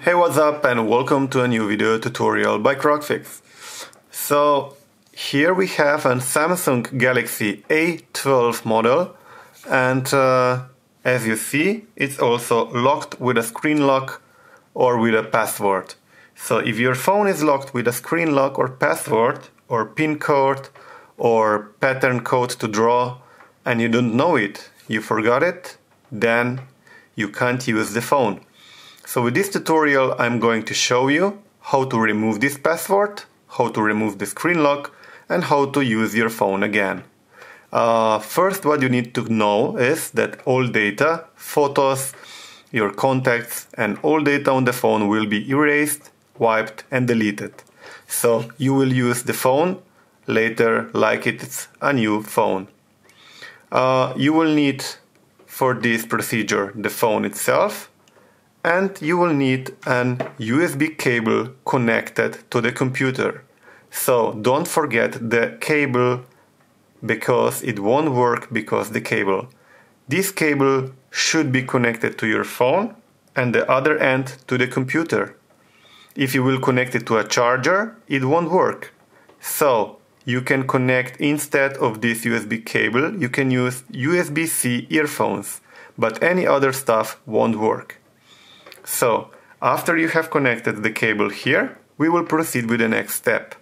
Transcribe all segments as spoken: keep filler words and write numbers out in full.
Hey, what's up, and welcome to a new video tutorial by CrocFix. So here we have a Samsung Galaxy A twelve model, and uh, as you see, it's also locked with a screen lock or with a password. So if your phone is locked with a screen lock or password or PIN code or pattern code to draw and you don't know it, you forgot it, then you can't use the phone. So with this tutorial I'm going to show you how to remove this password, how to remove the screen lock, and how to use your phone again. Uh, first, what you need to know is that all data, photos, your contacts, and all data on the phone will be erased, wiped, and deleted. So you will use the phone later like it's a new phone. Uh, you will need for this procedure the phone itself, and you will need an U S B cable connected to the computer. So don't forget the cable, because it won't work because the cable. This cable should be connected to your phone and the other end to the computer. If you will connect it to a charger, it won't work. So you can connect, instead of this U S B cable, you can use U S B C earphones, but any other stuff won't work. So, after you have connected the cable here, we will proceed with the next step.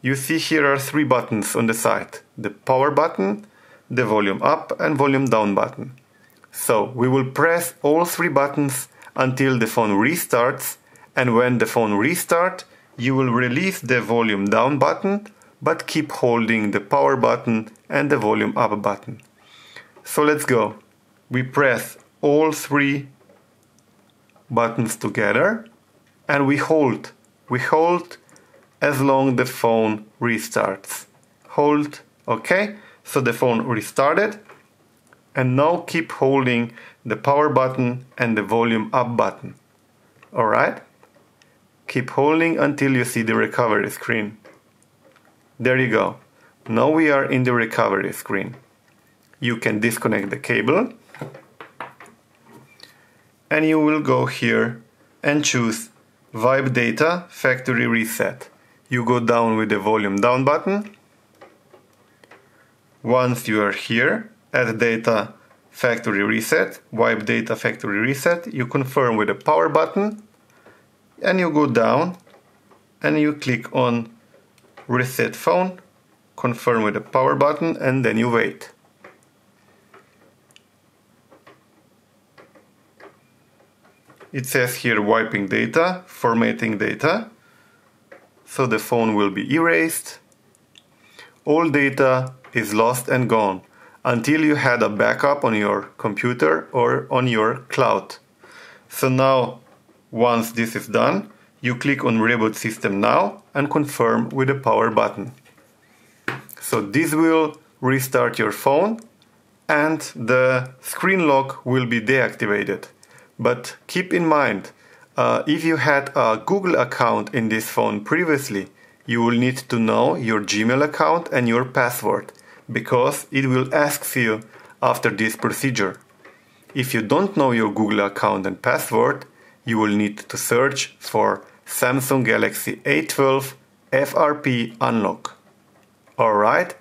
You see here are three buttons on the side: the power button, the volume up and volume down button. So, we will press all three buttons until the phone restarts, and when the phone restarts, you will release the volume down button, but keep holding the power button and the volume up button. So let's go. We press all three buttons together and we hold we hold as long the phone restarts. Hold. Okay, so the phone restarted, and now keep holding the power button and the volume up button. Alright, keep holding until you see the recovery screen. There you go. Now we are in the recovery screen. You can disconnect the cable, and you will go here and choose Wipe Data Factory Reset. You go down with the volume down button. Once you are here at Data Factory Reset, Wipe Data Factory Reset, you confirm with the power button, and you go down and you click on Reset Phone, confirm with the power button, and then you wait. It says here wiping data, formatting data, so the phone will be erased. All data is lost and gone until you had a backup on your computer or on your cloud. So now, once this is done, you click on Reboot System Now and confirm with the power button. So this will restart your phone and the screen lock will be deactivated. But keep in mind, uh, if you had a Google account in this phone previously, you will need to know your Gmail account and your password, because it will ask you after this procedure. If you don't know your Google account and password, you will need to search for Samsung Galaxy A twelve F R P Unlock. Alright,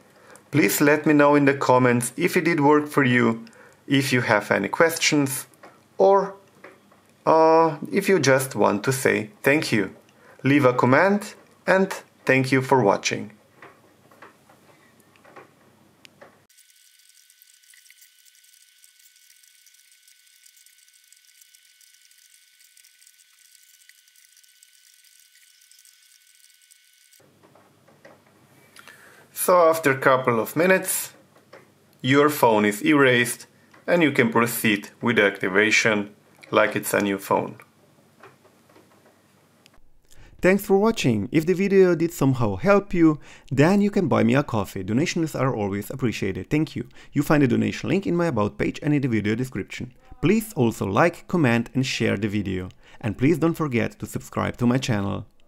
please let me know in the comments if it did work for you, if you have any questions, or Uh, if you just want to say thank you. Leave a comment, and thank you for watching. So after a couple of minutes, your phone is erased and you can proceed with the activation like it's a new phone. Thanks for watching. If the video did somehow help you, then you can buy me a coffee. Donations are always appreciated. Thank you. You find the donation link in my about page and in the video description. Please also like, comment and share the video. And please don't forget to subscribe to my channel.